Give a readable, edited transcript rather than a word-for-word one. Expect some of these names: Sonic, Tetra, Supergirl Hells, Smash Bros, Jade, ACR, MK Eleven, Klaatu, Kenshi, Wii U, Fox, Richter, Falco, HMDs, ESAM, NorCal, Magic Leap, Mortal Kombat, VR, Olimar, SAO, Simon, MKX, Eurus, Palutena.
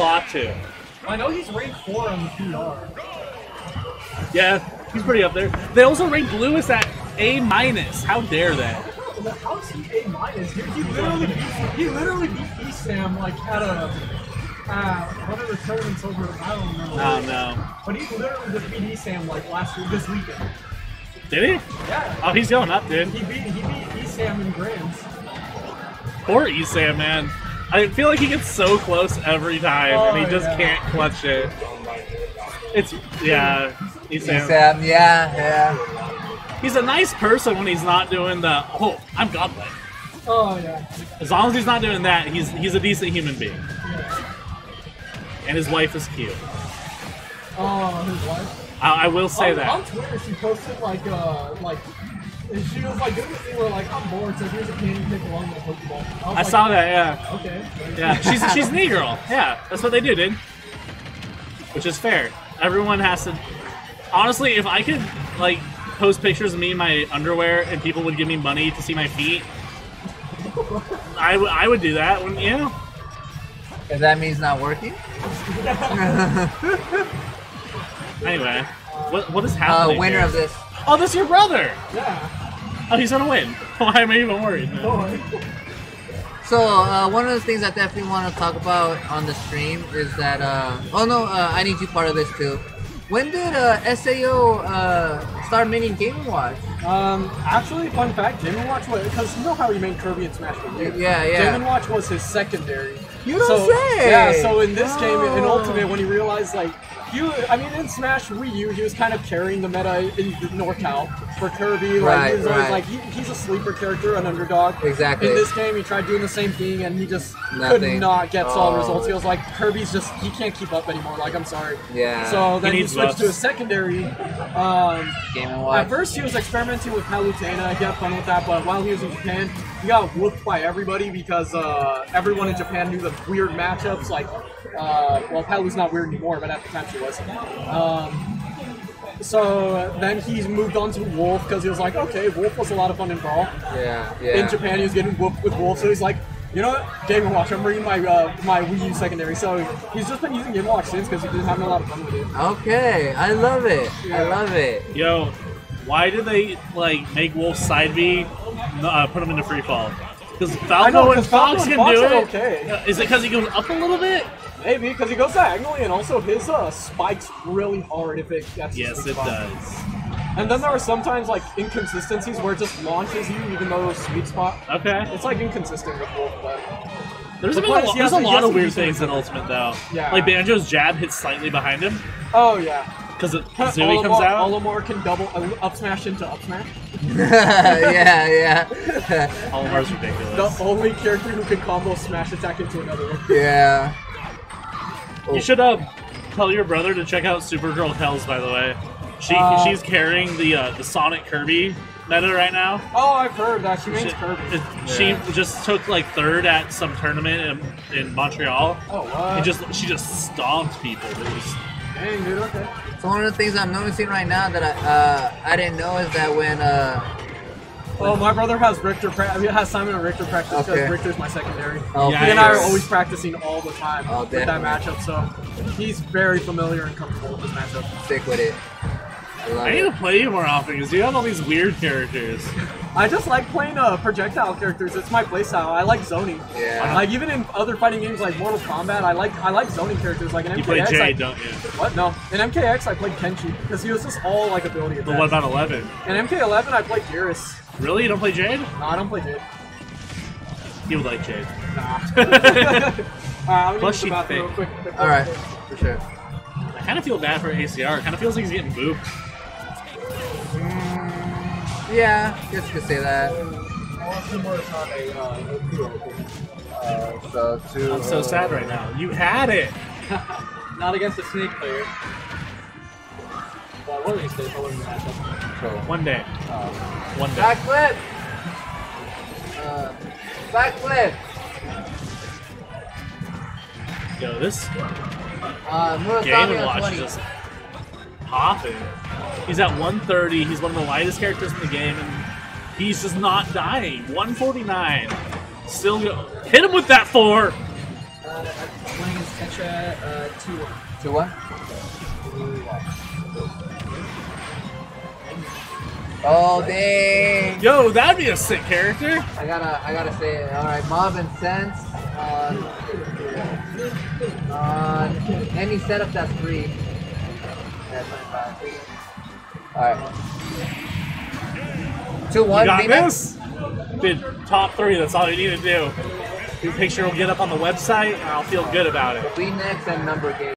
Klaatu. I know he's ranked 4 on the PR. Yeah, he's pretty up there. They also ranked Lewis at A-. How dare they? Well, how's he A-? He literally beat ESAM like at a one of the tournaments over at I don't know. Oh no. But he literally just beat ESAM like last week, this weekend. Did he? Yeah. Oh, he's going up, dude. He beat ESAM in Grands. Poor ESAM, man. I feel like he gets so close every time, and he just can't clutch it. It's, yeah, ESAM, yeah. He's a nice person when he's not doing the, oh, I'm godlike. Oh, yeah. As long as he's not doing that, he's a decent human being. Yeah. And his wife is cute. Oh, his wife? I will say that. On Twitter, she posted, like... And she was like, doing this thing where, like, I'm bored, so here's a candy pick along with Pokeball. I saw that, yeah. Okay. Yeah, she's an e-girl. Yeah, that's what they do, dude. Which is fair. Everyone has to... Honestly, if I could, like, post pictures of me in my underwear and people would give me money to see my feet, I would do that, wouldn't you? If that means not working? Anyway, what is happening winner of this. Oh, that's your brother! Yeah. Oh, he's gonna win. Why am I even worried, man? So, one of the things I definitely want to talk about on the stream is that, I need you part of this too. When did SAO start making Game & Watch? Actually, fun fact, Game & Watch was, because you know how he made Kirby and Smash Bros. Yeah, yeah. Game & Watch was his secondary. You don't say! Yeah, so in this game, in Ultimate, when he realized, like, I mean, in Smash Wii U, he was kind of carrying the meta in NorCal for Kirby. Like, right, he was always like, he's a sleeper character, an underdog. Exactly. In this game, he tried doing the same thing, and he just could not get solid results. He was like, Kirby's just, he can't keep up anymore. Like, I'm sorry. Yeah. So then he switched to a secondary. Game & Watch. At first, he was experimenting with Palutena. He had fun with that, but while he was in Japan, he got whooped by everybody because everyone in Japan knew the weird matchups. Like, well, Palu's not weird anymore, but at the time, she was. So then he's moved on to Wolf because he was like, okay, Wolf was a lot of fun in Brawl. Yeah, yeah. In Japan, he was getting whooped with Wolf, so he's like, you know what? Game & Watch. I'm bringing my my Wii U secondary. So he's just been using Game & Watch since because he's been having a lot of fun with it. Okay, I love it. Yeah. I love it. Yo, why did they like make Wolf side B, put him into free fall? Because Falco and Fox can do it. Okay. Is it because he goes up a little bit? Maybe, because he goes diagonally, and also his spikes really hard if it gets his big spot. Yes, it does. And then there are sometimes like inconsistencies where it just launches you even though it's sweet spot. Okay. It's like inconsistent with Wolf, but... There's a lot of weird things in Ultimate though. Yeah. Like Banjo's jab hits slightly behind him. Oh yeah. Because Zooey comes out. Olimar can double up smash into up smash. Yeah, yeah. Olimar's ridiculous. The only character who can combo smash attack into another one. Yeah. Oh. You should tell your brother to check out Supergirl Hells, by the way. She's carrying the Sonic Kirby meta right now. Oh, I've heard that. She makes Kirby. She just took like third at some tournament in Montreal. Oh, wow. She just stomped people. Dang, dude, okay. So one of the things I'm noticing right now that I didn't know is that when my brother has Richter. Has Simon and Richter practice because Richter's my secondary. Oh, yeah, and I are always practicing all the time with that matchup, so he's very familiar and comfortable with this matchup. Stick with it. I need to play you more often because you have all these weird characters. I just like playing projectile characters. It's my playstyle. I like zoning. Yeah. Like even in other fighting games like Mortal Kombat, I like zoning characters. Like in MKX, you play Jade, don't you? What? No. In MKX, I played Kenshi because he was just all like ability attacks. But what about 11? In MK11, I played Eurus. Really? You don't play Jade? No, I don't play Jade. He would like Jade. Nah. I'm gonna use the bathroom real quick. All right. For sure. I kind of feel bad for ACR. It kind of feels like he's getting booped. Yeah, I guess you could say that. I'm so sad right now. You had it! Not against a snake player. Well, one of these days, I'll learn the matchup. Cool. One day. One day. Backflip! Backflip! Yo, this Game & Watch is just popping. He's at 130. He's one of the lightest characters in the game, and he's just not dying. 149. Still hit him with that 4. Tetra 2-1. 2-1? 2-1. Oh dang! Yo, that'd be a sick character. I gotta say it. All right, Mob and Sense on any setup that's free. All right. 2-1. You got this. Dude, top three. That's all you need to do. Your picture will get up on the website, and I'll feel good about it. We next and number game.